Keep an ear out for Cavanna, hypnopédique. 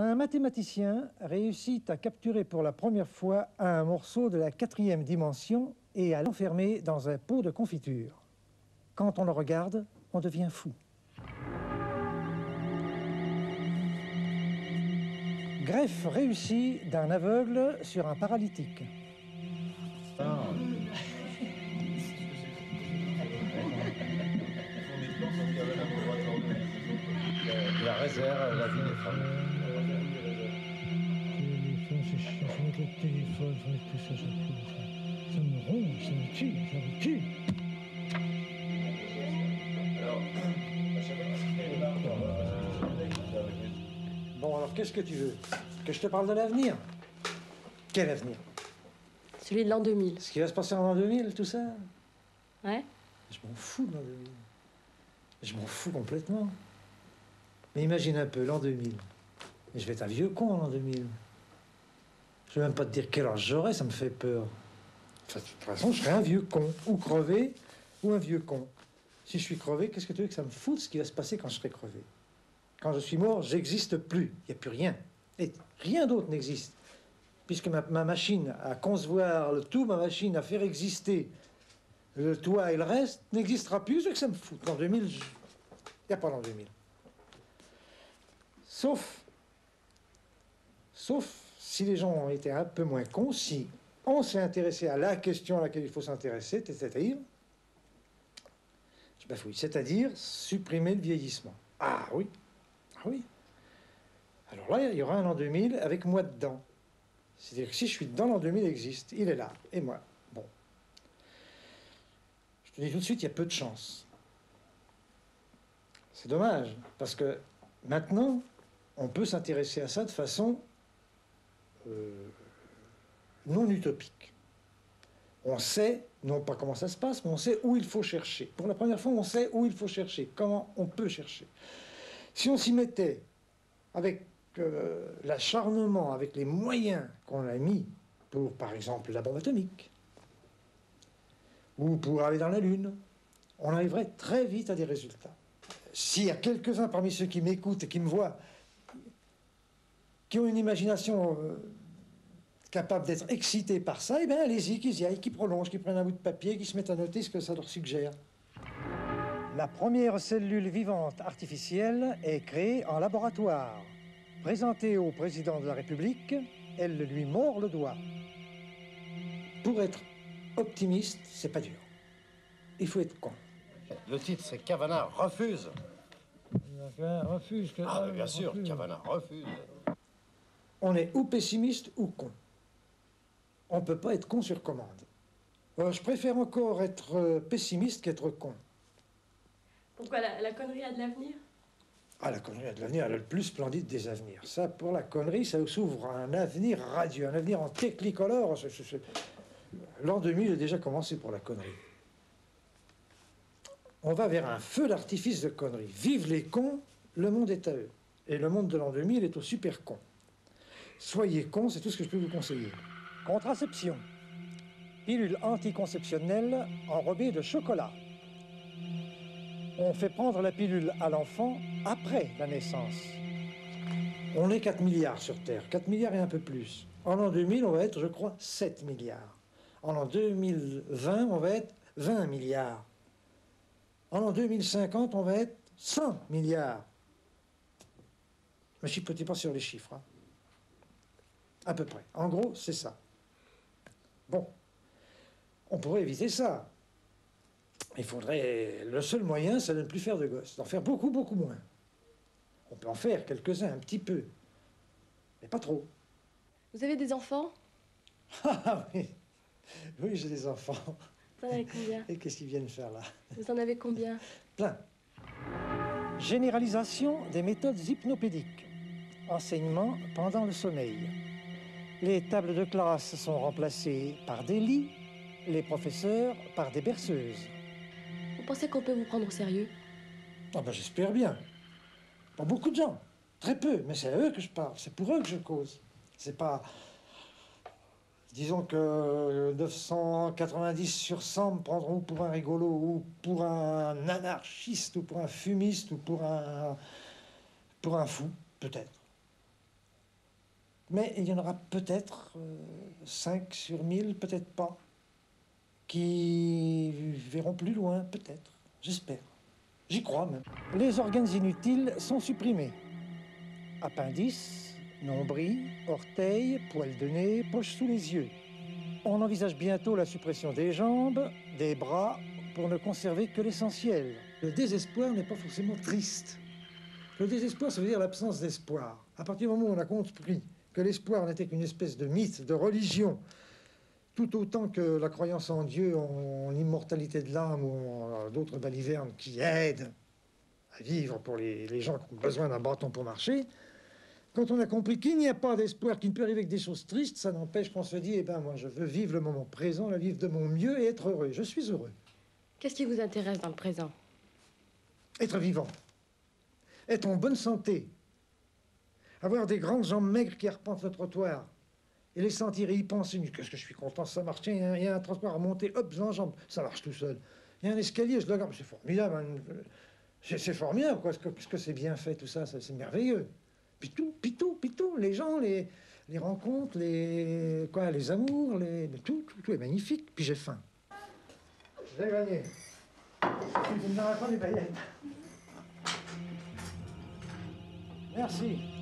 Un mathématicien réussit à capturer pour la première fois un morceau de la 4e dimension et à l'enfermer dans un pot de confiture. Quand on le regarde, on devient fou. Greffe réussie d'un aveugle sur un paralytique. La réserve, la vie des femmes. Le téléphone, il faudrait que ça s'appuie. Ça me ronge, ça me tue, ça me tue. Bon, alors qu'est-ce que tu veux? Que je te parle de l'avenir? Quel avenir? Celui de l'an 2000. Ce qui va se passer en l'an 2000, tout ça? Ouais. Je m'en fous de l'an 2000. Je m'en fous complètement. Mais imagine un peu, l'an 2000. Mais je vais être un vieux con en l'an 2000. Je ne vais même pas te dire quelle heure j'aurai, ça me fait peur. Enfin, de toute façon, je serai un vieux con, ou crevé, ou un vieux con. Si je suis crevé, qu'est-ce que tu veux que ça me foute, ce qui va se passer quand je serai crevé? Quand je suis mort, j'existe plus, il n'y a plus rien. Et rien d'autre n'existe. Puisque ma machine à concevoir le tout, ma machine à faire exister le toi et le reste, n'existera plus, ce que ça me fout. L'an 2000, il n'y a pas l'an 2000. Sauf... Si les gens ont été un peu moins cons, si on s'est intéressé à la question à laquelle il faut s'intéresser, c'est-à-dire, je bafouille, c'est-à-dire supprimer le vieillissement. Ah oui, ah oui. Alors là, il y aura un an 2000 avec moi dedans. C'est-à-dire que si je suis dedans, l'an 2000 existe, il est là, et moi. Bon. Je te dis tout de suite, il y a peu de chance. C'est dommage, parce que maintenant, on peut s'intéresser à ça de façon... non utopique. On sait, non pas comment ça se passe, mais on sait où il faut chercher. Pour la première fois, on sait où il faut chercher, comment on peut chercher. Si on s'y mettait avec l'acharnement, avec les moyens qu'on a mis pour, par exemple, la bombe atomique, ou pour aller dans la Lune, on arriverait très vite à des résultats. S'il y a quelques-uns parmi ceux qui m'écoutent et qui me voient, qui ont une imagination capable d'être excitée par ça, eh bien allez-y, qu'ils y aillent, qu'ils prolongent, qu'ils prennent un bout de papier, qu'ils se mettent à noter ce que ça leur suggère. La première cellule vivante artificielle est créée en laboratoire. Présentée au président de la République, elle lui mord le doigt. Pour être optimiste, c'est pas dur. Il faut être con. Le titre, c'est Cavanna refuse. Refuse. Ah, bien sûr, Cavanna refuse. On est ou pessimiste ou con. On ne peut pas être con sur commande. Je préfère encore être pessimiste qu'être con. Pourquoi la connerie a de l'avenir? Ah, la connerie a de l'avenir, elle est le plus splendide des avenirs. Ça, pour la connerie, ça s'ouvre à un avenir radieux, un avenir en technicolore. L'an 2000 est déjà commencé pour la connerie. On va vers un feu d'artifice de conneries. Vive les cons, le monde est à eux. Et le monde de l'an 2000 est au super con. Soyez cons, c'est tout ce que je peux vous conseiller. Contraception. Pilule anticonceptionnelle enrobée de chocolat. On fait prendre la pilule à l'enfant après la naissance. On est 4 milliards sur Terre, 4 milliards et un peu plus. En l'an 2000, on va être, je crois, 7 milliards. En l'an 2020, on va être 20 milliards. En l'an 2050, on va être 100 milliards. Mais je ne chipotez pas sur les chiffres, hein. À peu près. En gros, c'est ça. Bon. On pourrait éviter ça. Il faudrait... Le seul moyen, c'est de ne plus faire de gosses. D'en faire beaucoup, beaucoup moins. On peut en faire quelques-uns, un petit peu. Mais pas trop. Vous avez des enfants? Ah oui. Oui, j'ai des enfants. Vous en avez combien? Et qu'est-ce qu'ils viennent faire là? Vous en avez combien? Plein. Généralisation des méthodes hypnopédiques. Enseignement pendant le sommeil. Les tables de classe sont remplacées par des lits, les professeurs par des berceuses. Vous pensez qu'on peut vous prendre au sérieux? Ah ben j'espère bien. Pas beaucoup de gens, très peu, mais c'est à eux que je parle, c'est pour eux que je cause. C'est pas... Disons que 990 sur 100 me prendront pour un rigolo, ou pour un anarchiste, ou pour un fumiste, ou pour un fou, peut-être. Mais il y en aura peut-être 5 sur 1000, peut-être pas, qui verront plus loin, peut-être, j'espère. J'y crois même. Les organes inutiles sont supprimés. Appendices, nombril, orteils, poils de nez, poches sous les yeux. On envisage bientôt la suppression des jambes, des bras, pour ne conserver que l'essentiel. Le désespoir n'est pas forcément triste. Le désespoir, ça veut dire l'absence d'espoir. À partir du moment où on a compris que l'espoir n'était qu'une espèce de mythe, de religion, tout autant que la croyance en Dieu, en immortalité de l'âme ou en d'autres balivernes qui aident à vivre pour les gens qui ont besoin d'un bâton pour marcher, quand on a compris qu'il n'y a pas d'espoir, qu'il ne peut arriver que des choses tristes, ça n'empêche qu'on se dit, eh ben moi je veux vivre le moment présent, la vivre de mon mieux et être heureux. Je suis heureux. Qu'est-ce qui vous intéresse dans le présent? Être vivant. Être en bonne santé. Avoir des grandes jambes maigres qui arpentent le trottoir. Et les sentir et y penser. Qu'est-ce que je suis content, ça marche. Tiens, il y a un trottoir à monter, hop, j'en jambe. Ça marche tout seul. Il y a un escalier, je le garde. C'est formidable. C'est formidable, quoi. Est-ce que c'est bien fait, tout ça, c'est merveilleux. Puis tout, les gens, les rencontres, les amours, tout est magnifique. Puis j'ai faim. Je l'ai gagné. Vous me les baillettes. Merci.